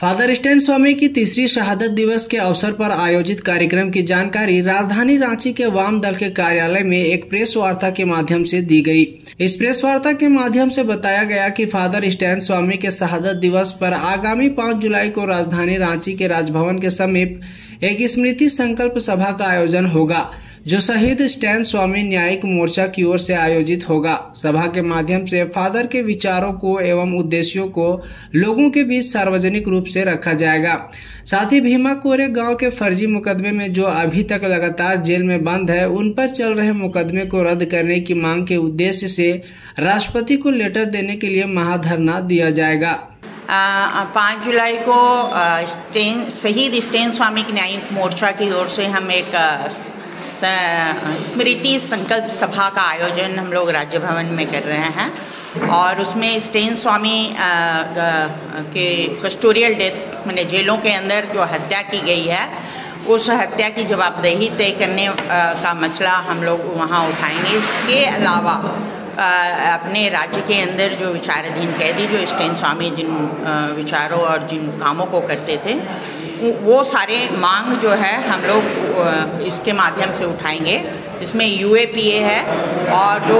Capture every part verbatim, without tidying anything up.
Father stand स्वामी की तीसरी शहादत दिवस के अवसर पर आयोजित कार्यक्रम की जानकारी राजधानी रांची के वाम दल के कार्यालय में एक प्रेस वार्ता के माध्यम से दी गई। इस प्रेस वार्ता के माध्यम से बताया गया कि फादर स्टेन स्वामी के शहादत दिवस पर आगामी पाँच जुलाई को राजधानी रांची के राजभवन के समीप एक स्मृति संकल्प सभा का आयोजन होगा, जो शहीद स्टेन स्वामी न्यायिक मोर्चा की ओर से आयोजित होगा। सभा के माध्यम से फादर के विचारों को एवं उद्देश्यों को लोगों के बीच सार्वजनिक रूप से रखा जाएगा। साथ ही भीमा कोरे गांव के फर्जी मुकदमे में जो अभी तक लगातार जेल में बंद है, उन पर चल रहे मुकदमे को रद्द करने की मांग के उद्देश्य से राष्ट्रपति को लेटर देने के लिए महाधरना दिया जाएगा। पाँच जुलाई को स्टेन शहीद स्टेन स्वामी न्यायिक मोर्चा की ओर से हम एक स्मृति संकल्प सभा का आयोजन हम लोग राज्य भवन में कर रहे हैं और उसमें स्टेन स्वामी के कस्टोरियल डेथ मैंने जेलों के अंदर जो हत्या की गई है, उस हत्या की जवाबदेही तय करने का मसला हम लोग वहाँ उठाएंगे। के अलावा अपने राज्य के अंदर जो विचाराधीन कैदी जो स्टेन स्वामी जिन विचारों और जिन कामों को करते थे, वो सारे मांग जो है हम लोग इसके माध्यम से उठाएंगे। इसमें यू ए पी ए है और जो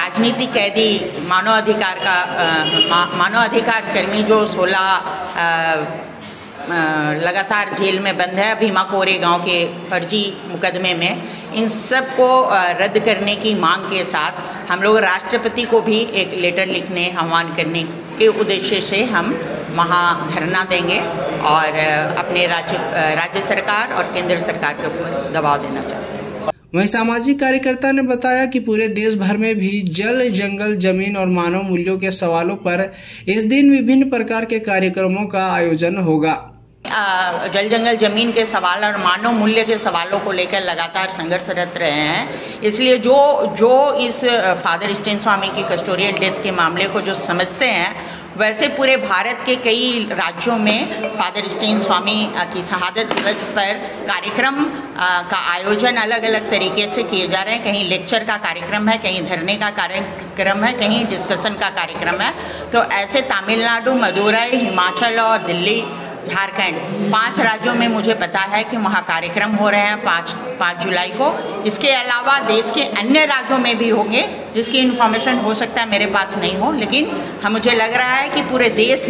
राजनीति कैदी मानवाधिकार का मा, मानवाधिकार कर्मी जो सोलह लगातार जेल में बंद है भीमा कोरे गांव के फर्जी मुकदमे में, इन सब को रद्द करने की मांग के साथ हम लोग राष्ट्रपति को भी एक लेटर लिखने आह्वान करने के उद्देश्य से हम महाधरना देंगे और अपने राज्य राज्य सरकार और केंद्र सरकार के ऊपर दबाव देना चाहते हैं। वहीं सामाजिक कार्यकर्ता ने बताया कि पूरे देश भर में भी जल, जंगल, जमीन और मानव मूल्यों के सवालों पर इस दिन विभिन्न प्रकार के कार्यक्रमों का आयोजन होगा। आ, जल, जंगल, जमीन के सवाल और मानव मूल्य के सवालों को लेकर लगातार संघर्षरत रहे हैं, इसलिए जो जो इस फादर स्टेन स्वामी की कस्टोरियल डेथ के मामले को जो समझते हैं, वैसे पूरे भारत के कई राज्यों में फादर स्टेन स्वामी की शहादत दिवस पर कार्यक्रम का आयोजन अलग अलग तरीके से किए जा रहे हैं। कहीं लेक्चर का कार्यक्रम है, कहीं धरने का कार्यक्रम है, कहीं डिस्कशन का कार्यक्रम है। तो ऐसे तमिलनाडु, मदुरई, हिमाचल और दिल्ली, झारखंड, पांच राज्यों में मुझे पता है कि वहाँ कार्यक्रम हो रहे हैं पाँच पाँच जुलाई को। इसके अलावा देश के अन्य राज्यों में भी होंगे, जिसकी इन्फॉर्मेशन हो सकता है मेरे पास नहीं हो, लेकिन हम मुझे लग रहा है कि पूरे देश